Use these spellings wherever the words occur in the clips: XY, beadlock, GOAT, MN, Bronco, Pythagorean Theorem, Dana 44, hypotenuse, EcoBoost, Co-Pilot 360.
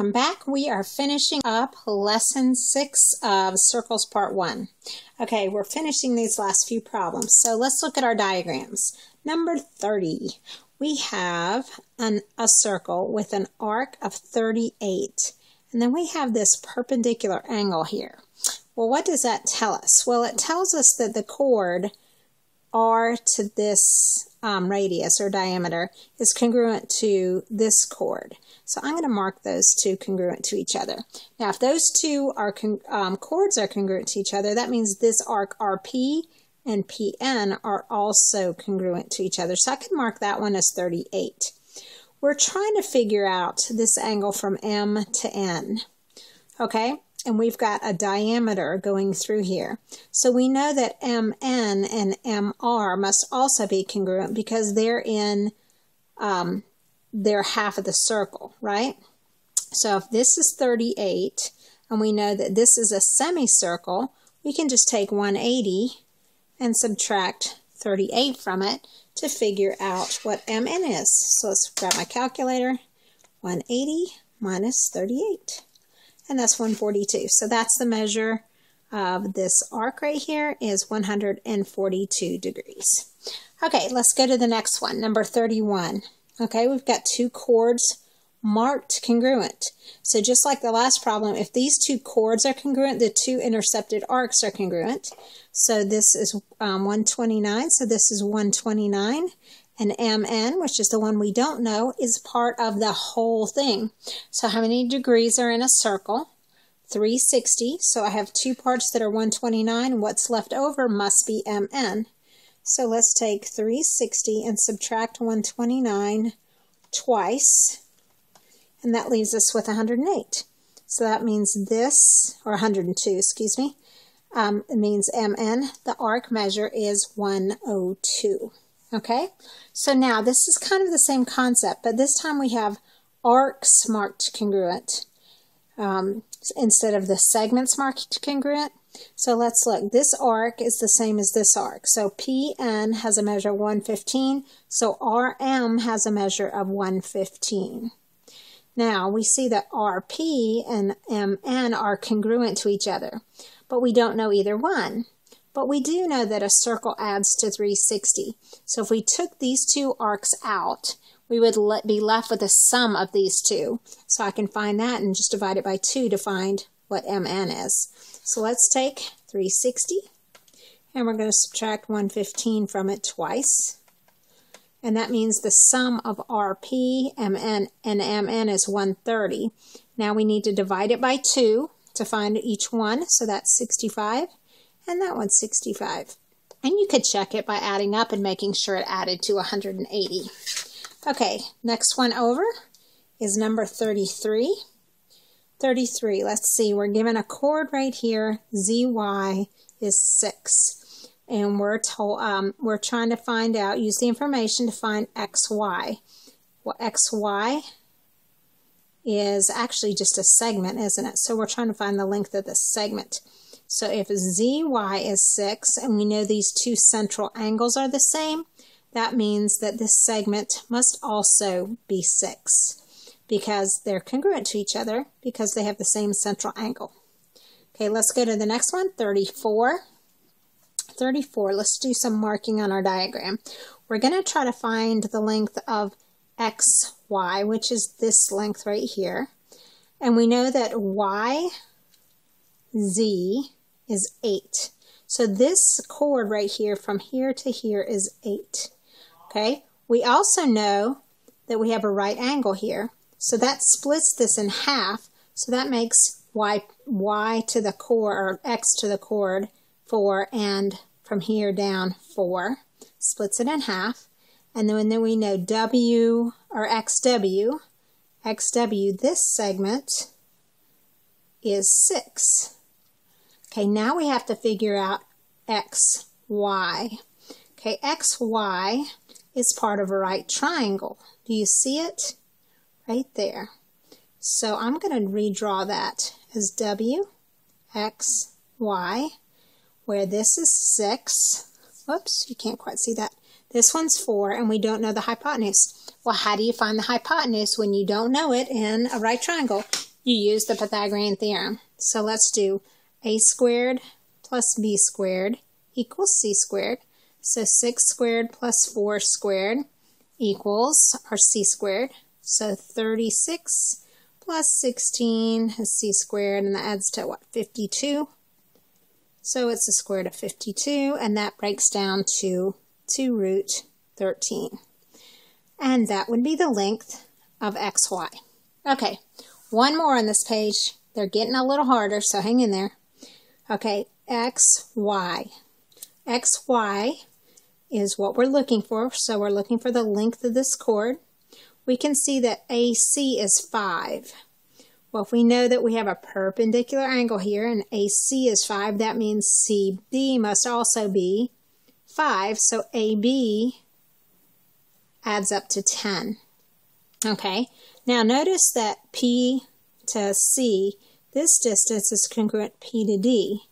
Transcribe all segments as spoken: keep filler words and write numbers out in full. Welcome back. We are finishing up lesson six of circles part one. Okay, we're finishing these last few problems. So let's look at our diagrams. Number thirty, we have an, a circle with an arc of thirty-eight. And then we have this perpendicular angle here. Well, what does that tell us? Well, it tells us that the chord R to this um, radius or diameter is congruent to this chord. So I'm going to mark those two congruent to each other. Now, if those two are con um, chords are congruent to each other, that means this arc R P and P N are also congruent to each other. So I can mark that one as thirty-eight. We're trying to figure out this angle from M to N. Okay, and we've got a diameter going through here. So we know that M N and M R must also be congruent because they're in, um, they're half of the circle, right? So if this is thirty-eight, and we know that this is a semicircle, we can just take one eighty and subtract thirty-eight from it to figure out what M N is. So let's grab my calculator, one eighty minus thirty-eight. And that's one forty-two. So that's the measure of this arc right here is one hundred forty-two degrees. Okay, let's go to the next one, number thirty-one. Okay, we've got two chords marked congruent. So just like the last problem, if these two chords are congruent, the two intercepted arcs are congruent. So this is um, one twenty-nine, so this is one twenty-nine. And M N, which is the one we don't know, is part of the whole thing. So how many degrees are in a circle? three sixty. So I have two parts that are one twenty-nine. What's left over must be M N. So let's take three sixty and subtract one twenty-nine twice. And that leaves us with one hundred eight. So that means this, or one hundred two, excuse me. Um, it means M N. The arc measure is one oh two. Okay, so now this is kind of the same concept, but this time we have arcs marked congruent um, instead of the segments marked congruent. So let's look. This arc is the same as this arc. So P N has a measure of one fifteen, so R M has a measure of one fifteen. Now we see that R P and M N are congruent to each other, but we don't know either one. But we do know that a circle adds to three sixty. So if we took these two arcs out, we would let, be left with the sum of these two. So I can find that and just divide it by two to find what M N is. So let's take three sixty, and we're going to subtract one fifteen from it twice. And that means the sum of R P, M N, and M N is one thirty. Now we need to divide it by two to find each one, so that's sixty-five. And that one's sixty-five. And you could check it by adding up and making sure it added to one hundred eighty. Okay, next one over is number thirty-three. thirty-three, let's see, we're given a chord right here, Z Y is six. And we're told, um, we're trying to find out, use the information to find X Y. Well, X Y is actually just a segment, isn't it? So we're trying to find the length of the segment. So if Z Y is six, and we know these two central angles are the same, that means that this segment must also be six because they're congruent to each other because they have the same central angle. Okay, let's go to the next one, thirty-four. thirty-four, let's do some marking on our diagram. We're going to try to find the length of X Y, which is this length right here. And we know that Y, Z is eight. So this chord right here from here to here is eight. Okay, we also know that we have a right angle here. So that splits this in half. So that makes y, y to the chord, or x to the chord, four, and from here down, four. Splits it in half. And then, and then we know W, or X W, X W, this segment is six. Okay, now we have to figure out X Y. Okay, X Y is part of a right triangle. Do you see it? Right there. So I'm going to redraw that as W, X, Y, where this is six. Whoops, you can't quite see that. This one's four, and we don't know the hypotenuse. Well, how do you find the hypotenuse when you don't know it in a right triangle? you use the Pythagorean theorem. So let's do a squared plus b squared equals c squared. So six squared plus four squared equals our c squared. So thirty-six plus sixteen is c squared, and that adds to what, fifty-two? So it's the square root of fifty-two, and that breaks down to two root thirteen. And that would be the length of xy. Okay, one more on this page. They're getting a little harder, so hang in there. Okay, xy. xy is what we're looking for, so we're looking for the length of this chord. We can see that A C is five. Well, if we know that we have a perpendicular angle here and A C is five, that means C D must also be five, so A B adds up to ten. Okay, now notice that P to C, this distance is congruent P to D,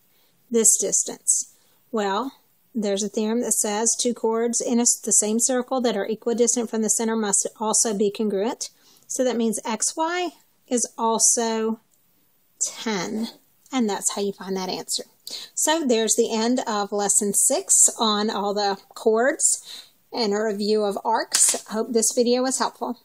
this distance. Well, there's a theorem that says two chords in a, the same circle that are equidistant from the center must also be congruent. So that means X Y is also ten. And that's how you find that answer. So there's the end of lesson six on all the chords and a review of arcs. I hope this video was helpful.